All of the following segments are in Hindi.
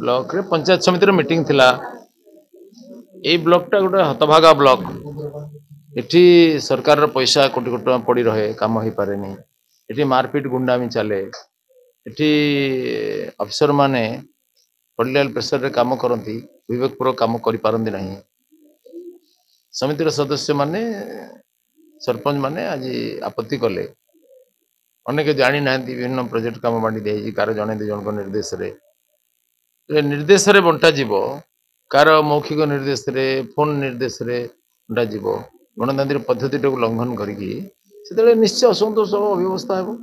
ब्लॉक रे पंचायत समिति रे मीटिंग थिला। ए ब्लॉक टा गोटे हतभागा ब्लॉक, एठी सरकार रे पैसा कोटी कोटी टका पड़ी रहे, काम होई पारे नहीं। एठी मारपीट गुंडामी चले, एठी अफसर माने पॉलिटिकल प्रेशर रे काम करंती, विवेकपूर्वक काम करि पारंदी नहीं। समिति रे सदस्य माने सरपंच माने आज आपत्ति कले, अनेके जानी नांती विभिन्न प्रोजेक्ट काम बांडी देई कार जने दे जनको निर्देश रे निर्देश रे बंटा जीव, कार मौखिक निर्देश रे फोन निर्देश रे बंटा जीव, गणतांत्रिक पद्धति टाक लंघन करिकी से निश्चय असंतोष हम अव्यवस्था हम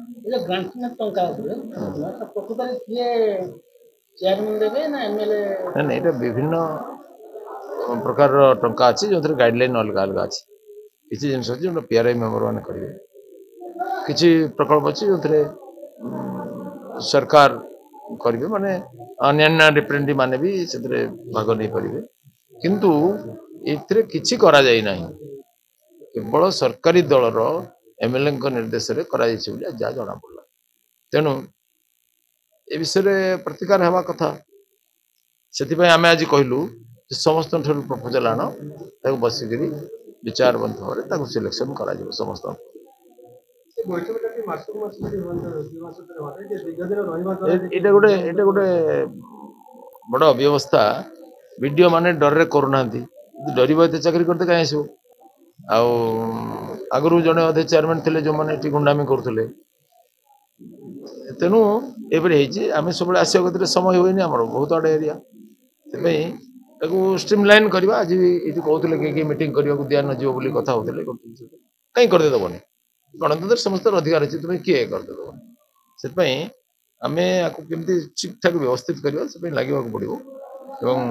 ये विभिन्न प्रकार टंका अच्छी जो गाइडलाइन अलग अलग अच्छी किसी जिनस अच्छी जो पीआरआई मेम्बर मैंने करेंगे किसी प्रकल्प अच्छी जो सरकार करेंगे माने अन्य रिप्रेजेंटेटिव माने भी से भाग नहीं पारे किंतु एथरे किछि करा जाई नाही, केवल सरकारी दल एमएलए निर्देश रे करा जाईछि बोली जा जना पड़ला। तेणु ए विषय रे प्रतिकार हेबा कथा, सेतिपय आमे आज कहलु समस्त प्रपोजल आण ताको बसिकरी विचार बंध होरे ताको सिलेक्शन करा जाबो। समस्त बड़ा अव्यवस्था वीडियो माने डर रे करूना डर चाकरी करते कहीं आसो आगुरी जड़े अधे चेयरमैन थे जो मैंने गुंडामी करुले। तेणु ये आम सब आसा गति समय हुए आम बहुत आड़े एरिया स्ट्रीमलाइन करवा। आज भी ये कहते कि मीटिंग करने दिया न जीव बोली कथा होते कहीं करते दबनी गणतंत्र समस्त अधिकार अच्छे तुम्हें किए करदेद से आम आपको ठीक ठाक व्यवस्थित करवा लगे पड़ो। एवं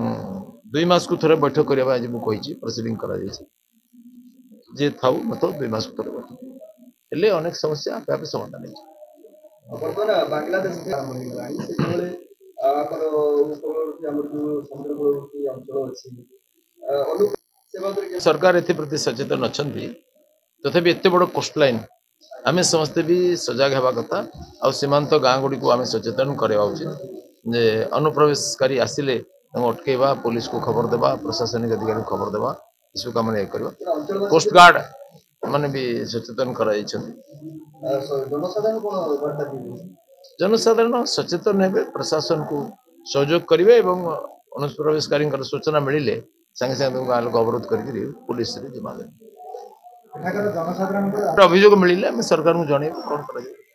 2 मास को थे बैठक करने आज मुझे प्रोसीडिंग था मतलब 2 मास को थे बैठक अनेक समस्या आपे आपे समाधान हो। सरकार एप्रति सचेतन अच्छा तथापि एत बड़ कोस्ट लाइन आम समस्ते भी सजग होगा कथा आ सीमांत गाँ गुड़ी को आम सचेतन करवा उचित जे अनुप्रवेशकारी आसिले अटकेवा, पुलिस को खबर देवा, प्रशासनिक अधिकारी को खबर देवा, इसको कम कर कोस्ट गार्ड मैंने भी सचेतन कर जनसाधारण सचेतन हे प्रशासन को सहयोग करेंगे और अनुप्रवेशकारी सूचना मिले सांगे सांगे गाँव लोग अवरोध कर पुलिस जमा देंगे। अभियोग मिले सरकार को जन कौन कर।